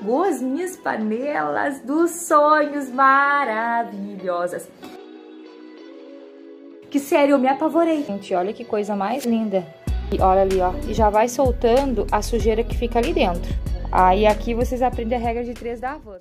chegou as minhas panelas dos sonhos maravilhosas. Que sério, eu me apavorei. Gente, olha que coisa mais linda. E olha ali, ó. E já vai soltando a sujeira que fica ali dentro. Aí aqui vocês aprendem a regra de 3 da avó.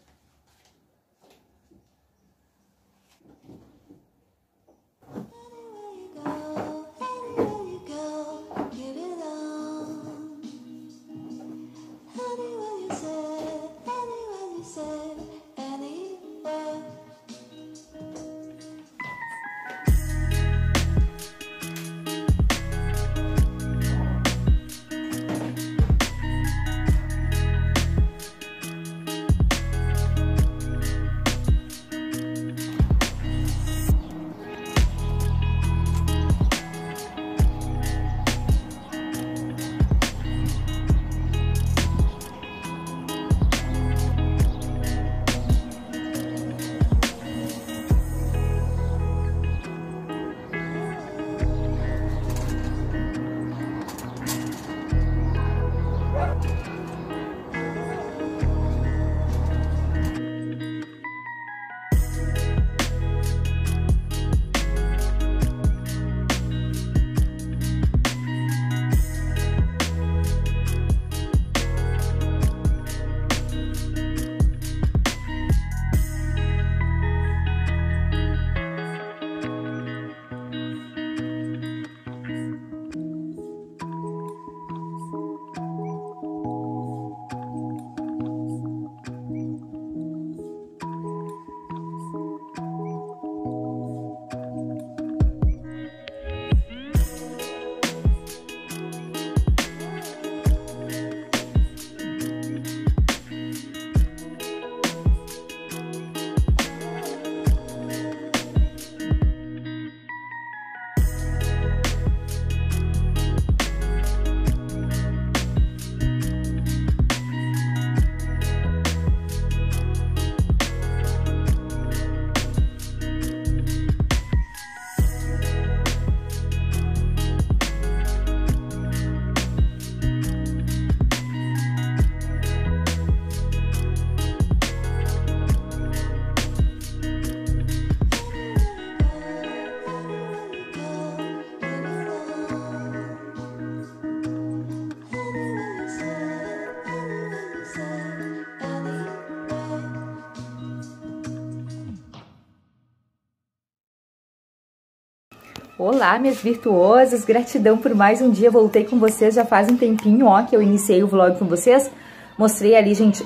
Olá, minhas virtuosas, gratidão por mais um dia, voltei com vocês, já faz um tempinho, ó, que eu iniciei o vlog com vocês, mostrei ali, gente,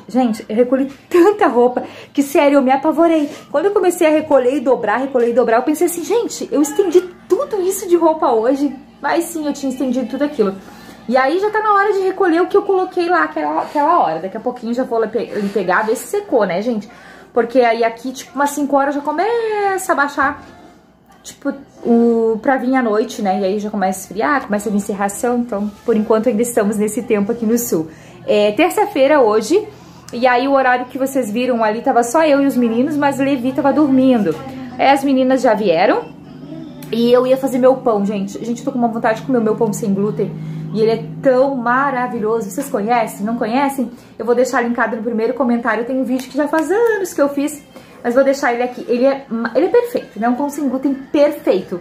eu recolhi tanta roupa, que sério, eu me apavorei, quando eu comecei a recolher e dobrar, eu pensei assim, gente, eu estendi tudo isso de roupa hoje, mas sim, eu tinha estendido tudo aquilo, e aí já tá na hora de recolher o que eu coloquei lá, aquela hora, daqui a pouquinho já vou lá pegar, ver se secou, né, gente, porque aí aqui, tipo, umas 5 horas já começa a baixar, tipo, pra vir à noite, né? E aí já começa a esfriar, começa a vir cerração. Então, por enquanto, ainda estamos nesse tempo aqui no sul. É terça-feira hoje. E aí o horário que vocês viram ali tava só eu e os meninos, mas Levi tava dormindo. É, as meninas já vieram. E eu ia fazer meu pão, gente. Gente, eu tô com uma vontade de comer o meu pão sem glúten. E ele é tão maravilhoso. Vocês conhecem? Não conhecem? Eu vou deixar linkado no primeiro comentário. Tem um vídeo que já faz anos que eu fiz. Mas vou deixar ele aqui. Ele é perfeito, né? Um pão sem glúten perfeito.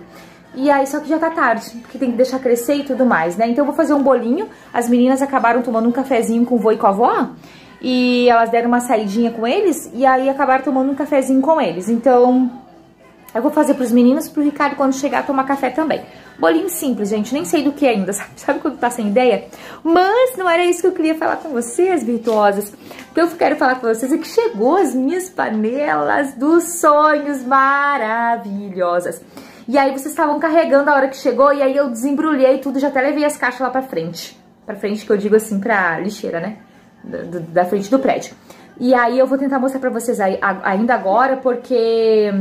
E aí, só que já tá tarde, porque tem que deixar crescer e tudo mais, né? Então eu vou fazer um bolinho. As meninas acabaram tomando um cafezinho com o vô e com a avó. E elas deram uma saidinha com eles. E aí acabaram tomando um cafezinho com eles. Então eu vou fazer pros meninos, pro Ricardo quando chegar tomar café também. Bolinho simples, gente. Nem sei do que ainda, sabe? Sabe quando tá sem ideia? Mas não era isso que eu queria falar com vocês, virtuosas. O que eu quero falar com vocês é que chegou as minhas panelas dos sonhos maravilhosas. E aí vocês estavam carregando a hora que chegou e aí eu desembrulhei tudo, já até levei as caixas lá pra frente. Pra frente que eu digo assim, pra lixeira, né? Da frente do prédio. E aí eu vou tentar mostrar pra vocês ainda agora, porque...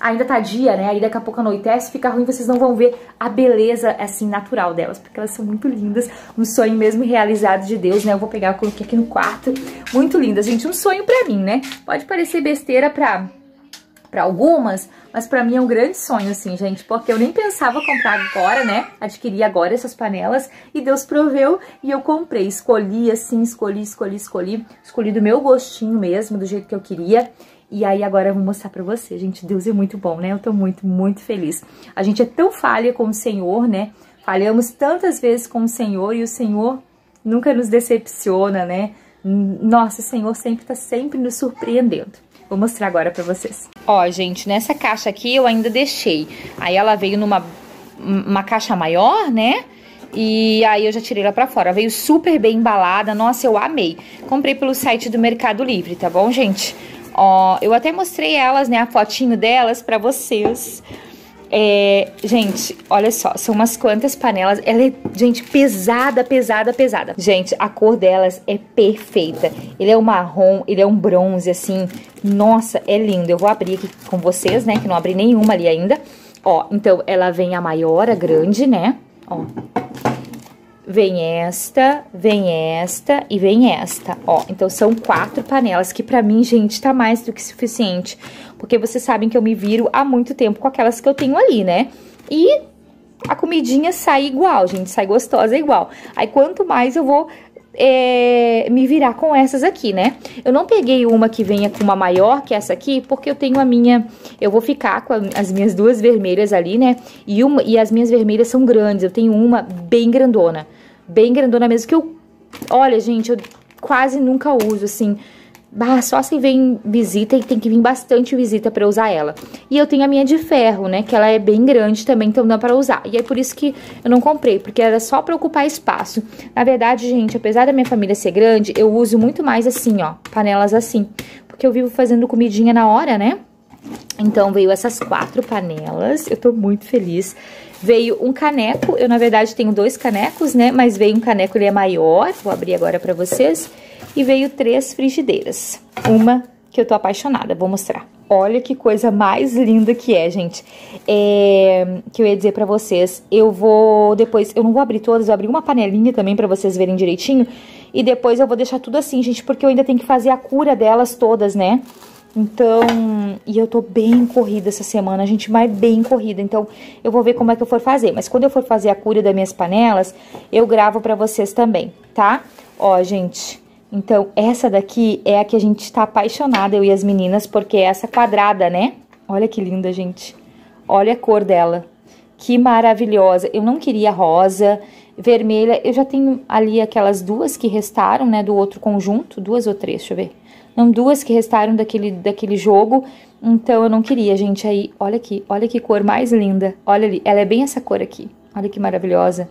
ainda tá dia, né? Aí daqui a pouco anoitece, fica ruim, vocês não vão ver a beleza, assim, natural delas. Porque elas são muito lindas, um sonho mesmo realizado de Deus, né? Eu vou pegar, eu coloquei aqui no quarto. Muito lindas, gente, um sonho pra mim, né? Pode parecer besteira pra para algumas, mas para mim é um grande sonho, assim, gente, porque eu nem pensava comprar agora, né, adquirir agora essas panelas, e Deus proveu e eu comprei, escolhi, assim, escolhi do meu gostinho mesmo, do jeito que eu queria, e aí agora eu vou mostrar pra você, gente, Deus é muito bom, né, eu tô muito, muito feliz, a gente é tão falha com o Senhor, né, falhamos tantas vezes com o Senhor, e o Senhor nunca nos decepciona, né, nossa, o Senhor sempre tá sempre nos surpreendendo. Vou mostrar agora pra vocês. Ó, gente, nessa caixa aqui eu ainda deixei. Aí ela veio numa caixa maior, né? E aí eu já tirei ela pra fora. Ela veio super bem embalada. Nossa, eu amei. Comprei pelo site do Mercado Livre, tá bom, gente? Ó, eu até mostrei elas, né? A fotinho delas pra vocês. É, gente, olha só, são umas quantas panelas. Ela é, gente, pesada, pesada, pesada. Gente, a cor delas é perfeita. Ele é um marrom, ele é um bronze, assim. Nossa, é lindo. Eu vou abrir aqui com vocês, né, que não abri nenhuma ali ainda. Ó, então ela vem a maior, a grande, né, ó. Vem esta e vem esta, ó. Então, são 4 panelas, que pra mim, gente, tá mais do que suficiente. Porque vocês sabem que eu me viro há muito tempo com aquelas que eu tenho ali, né? E a comidinha sai igual, gente, sai gostosa igual. Aí, quanto mais eu vou me virar com essas aqui, né? Eu não peguei uma que venha com uma maior que essa aqui, porque eu tenho a minha... Eu vou ficar com as minhas 2 vermelhas ali, né? E as minhas vermelhas são grandes, eu tenho uma bem grandona. Bem grandona mesmo, que eu... Olha, gente, eu quase nunca uso, assim. Ah, só se vem visita, e tem que vir bastante visita pra usar ela. E eu tenho a minha de ferro, né? Que ela é bem grande também, então dá pra usar. E é por isso que eu não comprei, porque era só pra ocupar espaço. Na verdade, gente, apesar da minha família ser grande, eu uso muito mais assim, ó. Panelas assim. Porque eu vivo fazendo comidinha na hora, né? Então, veio essas 4 panelas. Eu tô muito feliz. Veio um caneco. Eu, na verdade, tenho 2 canecos, né? Mas veio um caneco, ele é maior. Vou abrir agora pra vocês. E veio 3 frigideiras. Uma que eu tô apaixonada. Vou mostrar. Olha que coisa mais linda que é, gente. Que eu ia dizer pra vocês. Eu vou depois... Eu não vou abrir todas. Eu abri uma panelinha também pra vocês verem direitinho. E depois eu vou deixar tudo assim, gente. Porque eu ainda tenho que fazer a cura delas todas, né? Então, e eu tô bem corrida essa semana, gente, mas bem corrida. Então, eu vou ver como é que eu for fazer. Mas quando eu for fazer a cura das minhas panelas, eu gravo pra vocês também, tá? Ó, gente, então essa daqui é a que a gente tá apaixonada, eu e as meninas, porque é essa quadrada, né? Olha que linda, gente. Olha a cor dela. Que maravilhosa. Eu não queria rosa, vermelha. Eu já tenho ali aquelas 2 que restaram, né, do outro conjunto. 2 ou 3, deixa eu ver. Não, 2 que restaram daquele jogo, então eu não queria, gente. Aí, olha aqui, olha que cor mais linda. Olha ali, ela é bem essa cor aqui. Olha que maravilhosa.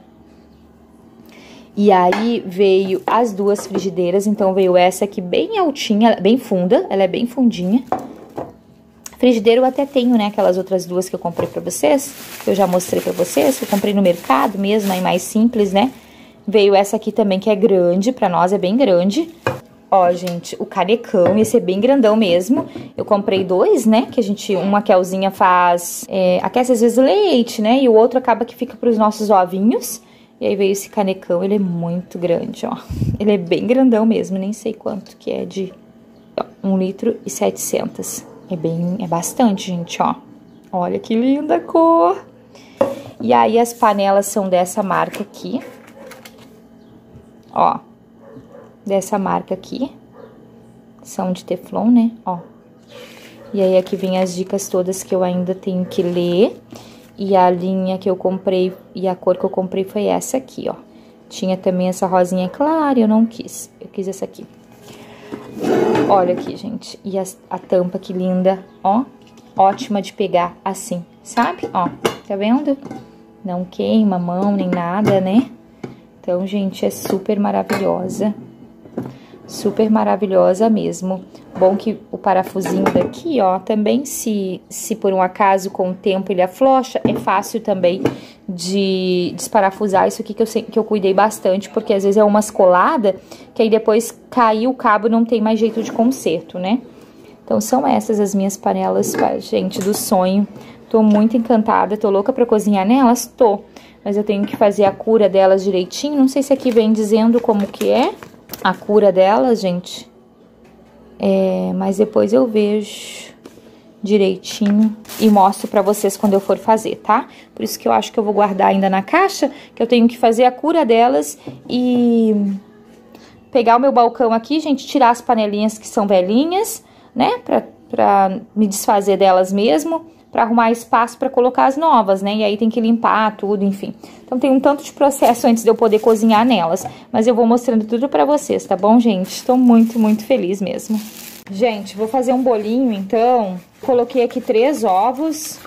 E aí veio as 2 frigideiras, então veio essa aqui bem altinha, bem funda, ela é bem fundinha. Frigideira eu até tenho, né, aquelas outras 2 que eu comprei pra vocês, que eu já mostrei pra vocês, que eu comprei no mercado mesmo, aí mais simples, né. Veio essa aqui também, que é grande, pra nós é bem grande. Ó, gente, o canecão, esse é bem grandão mesmo. Eu comprei 2, né, que a gente, uma Kelzinha faz, aquece às vezes leite, né, e o outro acaba que fica pros nossos ovinhos. E aí veio esse canecão, ele é muito grande, ó. Ele é bem grandão mesmo, nem sei quanto que é de... Ó, 1,7 litros. É bastante, gente, ó. Olha que linda a cor. E aí as panelas são dessa marca aqui. Ó. Dessa marca aqui, são de teflon, né, ó. E aí aqui vem as dicas todas que eu ainda tenho que ler, e a linha que eu comprei, e a cor que eu comprei foi essa aqui, ó. Tinha também essa rosinha clara, eu não quis, eu quis essa aqui. Olha aqui, gente, e a tampa que linda, ó, ótima de pegar assim, sabe? Ó, tá vendo? Não queima a mão nem nada, né? Então, gente, é super maravilhosa. Super maravilhosa mesmo. Bom que o parafusinho daqui, ó, também se por um acaso com o tempo ele afrouxa, é fácil também de desparafusar isso aqui, que eu cuidei bastante, porque às vezes é umas coladas que aí depois caiu o cabo, não tem mais jeito de conserto, né? Então são essas as minhas panelas, gente, do sonho. Tô muito encantada, tô louca pra cozinhar nelas, tô. Mas eu tenho que fazer a cura delas direitinho, não sei se aqui vem dizendo como que é. A cura dela, gente, mas depois eu vejo. direitinho e mostro pra vocês quando eu for fazer, tá? Por isso que eu acho que eu vou guardar ainda na caixa, que eu tenho que fazer a cura delas e pegar o meu balcão aqui, gente, tirar as panelinhas que são velhinhas, né? Pra me desfazer delas mesmo, pra arrumar espaço pra colocar as novas, né? E aí tem que limpar tudo, enfim. Então tem um tanto de processo antes de eu poder cozinhar nelas, mas eu vou mostrando tudo pra vocês, tá bom, gente? Tô muito, muito feliz mesmo. Gente, vou fazer um bolinho, então. Coloquei aqui 3 ovos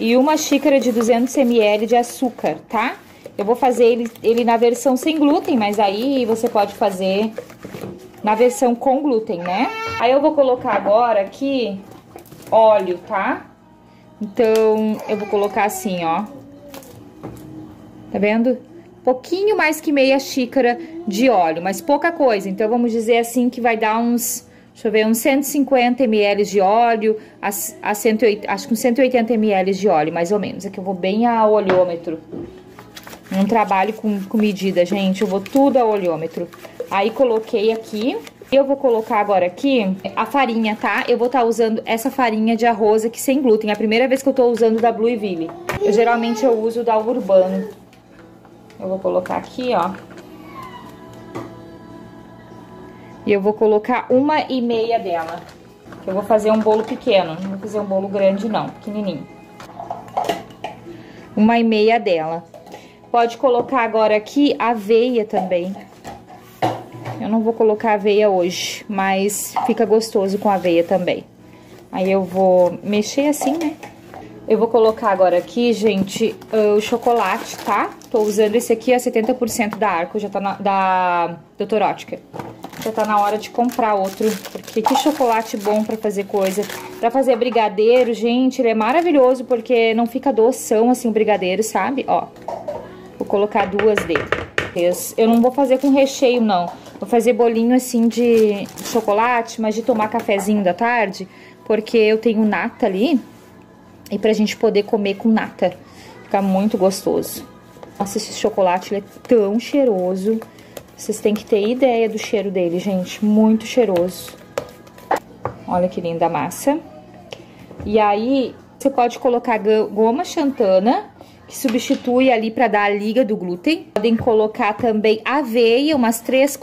e 1 xícara de 200 ml de açúcar, tá? Eu vou fazer ele na versão sem glúten, mas aí você pode fazer na versão com glúten, né? Aí eu vou colocar agora aqui óleo, tá? Então, eu vou colocar assim, ó. Tá vendo? Pouquinho mais que meia xícara de óleo, mas pouca coisa. Então, vamos dizer assim que vai dar uns... Deixa eu ver, uns 150 ml de óleo, acho que uns 180 ml de óleo, mais ou menos. Aqui eu vou bem a olhômetro. Não trabalho com medida, gente, eu vou tudo a olhômetro. Aí coloquei aqui, eu vou colocar agora aqui a farinha, tá? Eu vou estar usando essa farinha de arroz aqui sem glúten, é a primeira vez que eu tô usando da Blue Ville. Geralmente eu uso da Urbano. Eu vou colocar aqui, ó. E eu vou colocar 1,5 dela. Eu vou fazer um bolo pequeno, não vou fazer um bolo grande não, pequenininho. 1,5 dela. Pode colocar agora aqui aveia também. Eu não vou colocar aveia hoje, mas fica gostoso com aveia também. Aí eu vou mexer assim, né? Eu vou colocar agora aqui, gente, o chocolate, tá? Tô usando esse aqui, é 70% da Arco, já tá da Doutorótica. Já tá na hora de comprar outro, porque que chocolate bom pra fazer coisa. Pra fazer brigadeiro, gente, ele é maravilhoso, porque não fica doção assim o brigadeiro, sabe? Ó, vou colocar 2 dele. Eu não vou fazer com recheio, não. Vou fazer bolinho assim de chocolate, mas de tomar cafezinho da tarde, porque eu tenho nata ali, e pra gente poder comer com nata. Fica muito gostoso. Nossa, esse chocolate ele é tão cheiroso. Vocês têm que ter ideia do cheiro dele, gente. Muito cheiroso. Olha que linda a massa. E aí, você pode colocar goma xantana, que substitui ali pra dar a liga do glúten. Podem colocar também aveia, umas 3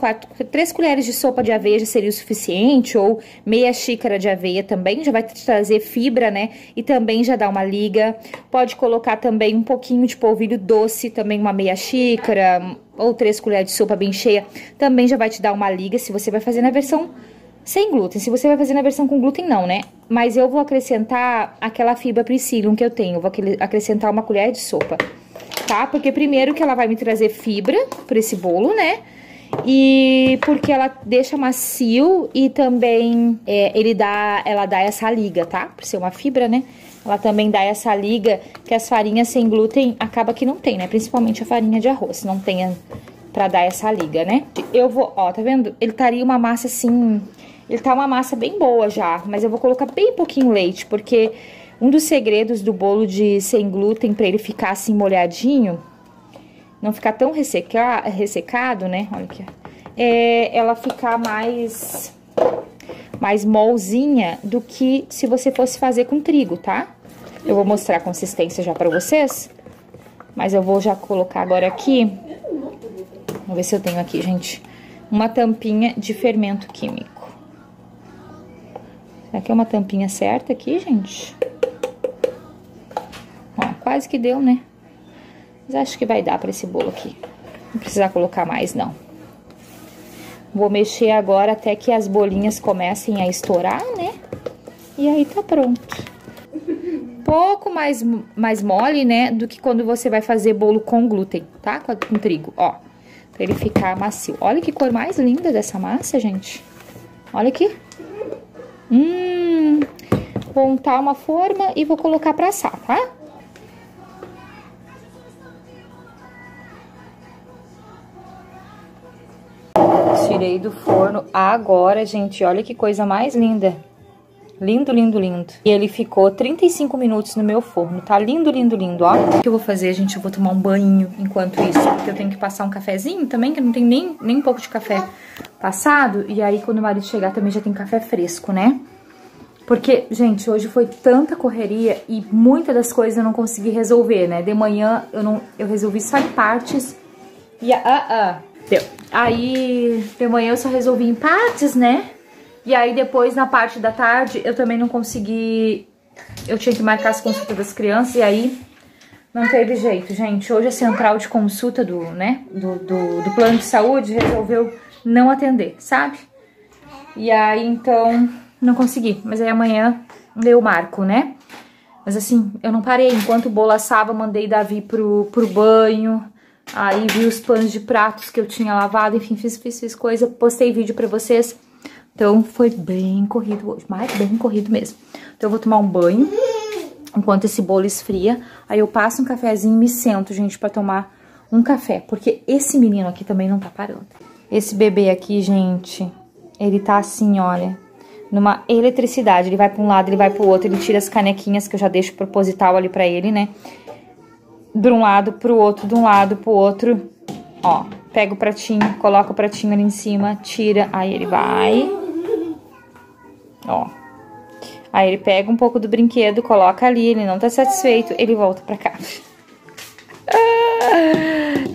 colheres de sopa de aveia já seria o suficiente, ou meia xícara de aveia também, já vai trazer fibra, né? E também já dá uma liga. Pode colocar também um pouquinho de polvilho doce, também uma meia xícara, ou 3 colheres de sopa bem cheia, também já vai te dar uma liga, se você vai fazer na versão sem glúten. Se você vai fazer na versão com glúten, não, né? Mas eu vou acrescentar aquela fibra psyllium que eu tenho. Vou acrescentar 1 colher de sopa, tá? Porque primeiro que ela vai me trazer fibra pra esse bolo, né? E porque ela deixa macio e também ela dá essa liga, tá? Por ser uma fibra, né? Ela também dá essa liga que as farinhas sem glúten acaba que não tem, né? Principalmente a farinha de arroz, não tem pra dar essa liga, né? Eu vou, ó, tá vendo? Ele estaria uma massa assim... Ele tá uma massa bem boa já, mas eu vou colocar bem pouquinho leite, porque um dos segredos do bolo de sem glúten pra ele ficar assim molhadinho, não ficar tão ressecado, né? Olha aqui, é ela ficar mais molzinha do que se você fosse fazer com trigo, tá? Eu vou mostrar a consistência já pra vocês, mas eu vou já colocar agora aqui. Vamos ver se eu tenho aqui, gente, uma tampinha de fermento químico. Aqui é uma tampinha certa aqui, gente. Ó, quase que deu, né? Mas acho que vai dar pra esse bolo aqui. Não precisa colocar mais, não. Vou mexer agora até que as bolinhas comecem a estourar, né? E aí tá pronto. Pouco mais mole, né? Do que quando você vai fazer bolo com glúten, tá? Com trigo, ó. Pra ele ficar macio. Olha que cor mais linda dessa massa, gente. Olha aqui. Vou untar uma forma e vou colocar pra assar, tá? Tirei do forno agora, gente. Olha que coisa mais linda. Lindo, lindo, lindo. E ele ficou 35 minutos no meu forno. Tá lindo, lindo, lindo, ó. O que eu vou fazer, gente? Eu vou tomar um banho enquanto isso. Porque eu tenho que passar um cafezinho também, que eu não tenho nem um pouco de café passado. E aí, quando o marido chegar, também já tem café fresco, né? Porque, gente, hoje foi tanta correria e muitas das coisas eu não consegui resolver, né? De manhã eu resolvi só em partes e deu. Aí de manhã eu só resolvi em partes, né? E aí depois na parte da tarde eu também não consegui, eu tinha que marcar as consultas das crianças e aí não teve jeito, gente. Hoje a central de consulta do plano de saúde resolveu não atender, sabe? E aí então não consegui, mas aí amanhã eu marco, né? Mas assim, eu não parei, enquanto o bolo assava, mandei Davi pro banho, aí vi os panos de pratos que eu tinha lavado, enfim, fiz coisa, postei vídeo pra vocês. Então foi bem corrido hoje, mas bem corrido mesmo. Então eu vou tomar um banho enquanto esse bolo esfria, aí eu passo um cafezinho e me sento, gente, pra tomar um café, porque esse menino aqui também não tá parando. Esse bebê aqui, gente, ele tá assim, olha, numa eletricidade, ele vai pra um lado, ele vai pro outro, ele tira as canequinhas que eu já deixo proposital ali pra ele, né? De um lado pro outro, de um lado pro outro, ó, pega o pratinho, coloca o pratinho ali em cima, tira, aí ele vai, ó, aí ele pega um pouco do brinquedo, coloca ali, ele não tá satisfeito, ele volta pra cá.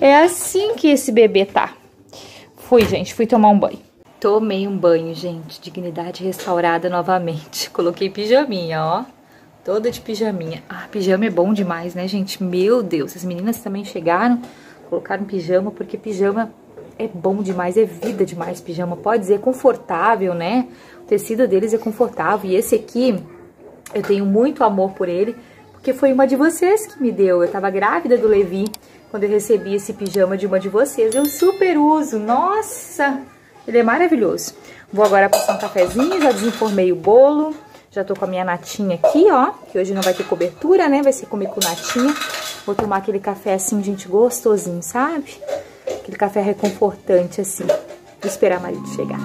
É assim que esse bebê tá. Fui, gente, fui tomar um banho. Tomei um banho, gente, dignidade restaurada novamente. Coloquei pijaminha, ó, toda de pijaminha. Ah, pijama é bom demais, né, gente? Meu Deus, as meninas também chegaram, colocaram pijama, porque pijama é bom demais, é vida demais pijama. Pode dizer, confortável, né? O tecido deles é confortável. E esse aqui, eu tenho muito amor por ele, porque foi uma de vocês que me deu. Eu tava grávida do Levi, quando eu recebi esse pijama de uma de vocês. Eu super uso, nossa! Ele é maravilhoso. Vou agora passar um cafezinho, já desenformei o bolo. Já tô com a minha natinha aqui, ó. Que hoje não vai ter cobertura, né? Vai ser comer com natinha. Vou tomar aquele café assim, gente, gostosinho, sabe? Aquele café reconfortante, assim. Vou esperar o marido chegar.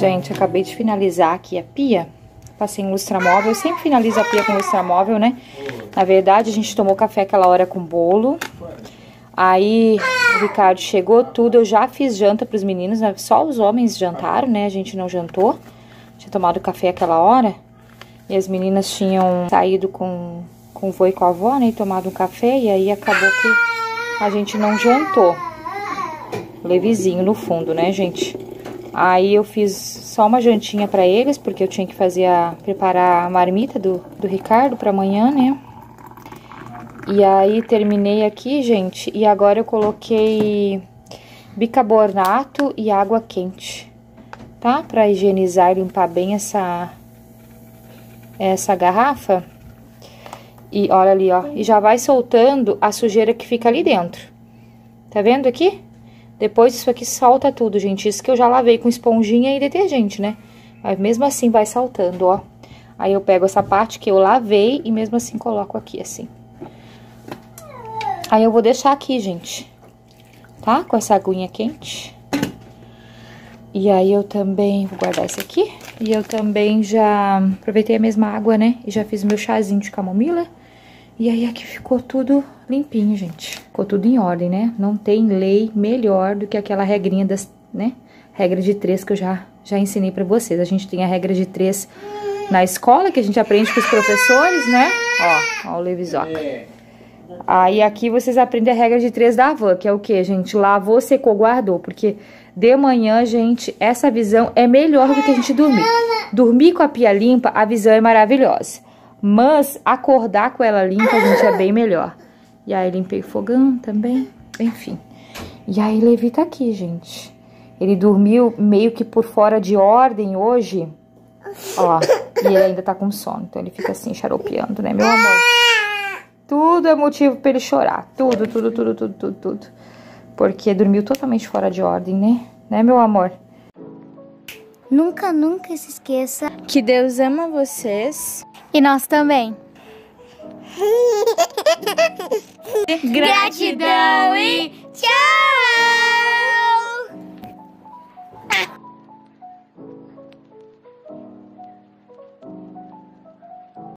Gente, acabei de finalizar aqui a pia. Passei em lustramóvel. Eu sempre finalizo a pia com lustramóvel, né? Na verdade, a gente tomou café aquela hora com bolo. Aí, o Ricardo chegou, tudo. Eu já fiz janta pros meninos, né? Só os homens jantaram, né? A gente não jantou. Tinha tomado café aquela hora. E as meninas tinham saído com o vô e com a avó, né? E tomado um café. E aí, acabou que a gente não jantou. Levizinho no fundo, né, gente? Aí eu fiz só uma jantinha pra eles, porque eu tinha que fazer preparar a marmita do Ricardo pra amanhã, né? E aí terminei aqui, gente, e agora eu coloquei bicarbonato e água quente, tá? Pra higienizar e limpar bem essa garrafa. E olha ali, ó, e já vai soltando a sujeira que fica ali dentro. Tá vendo aqui? Depois isso aqui salta tudo, gente. Isso que eu já lavei com esponjinha e detergente, né? Mas mesmo assim vai saltando, ó. Aí eu pego essa parte que eu lavei e mesmo assim coloco aqui, assim. Aí eu vou deixar aqui, gente. Tá? Com essa aguinha quente. E aí eu também... Vou guardar isso aqui. E eu também já aproveitei a mesma água, né? E já fiz meu chazinho de camomila. E aí aqui ficou tudo limpinho, gente. Ficou tudo em ordem, né? Não tem lei melhor do que aquela regrinha né? Regra de 3 que eu já ensinei pra vocês. A gente tem a regra de 3 na escola, que a gente aprende com os professores, né? Ó o Levizoca. Aí aqui vocês aprendem a regra de 3 da avó, que é o que, gente? Lavou, secou, guardou. Porque de manhã, gente, essa visão é melhor do que a gente dormir. Dormir com a pia limpa, a visão é maravilhosa. Mas acordar com ela limpa, a gente, é bem melhor. E aí limpei o fogão também, enfim. E aí Levi tá aqui, gente. Ele dormiu meio que por fora de ordem hoje. Ó, e ele ainda tá com sono, então ele fica assim xaropeando, né, meu amor? Tudo é motivo pra ele chorar. Tudo. Porque dormiu totalmente fora de ordem, né? Né, meu amor? Nunca, nunca se esqueça que Deus ama vocês. E nós também. Gratidão e tchau!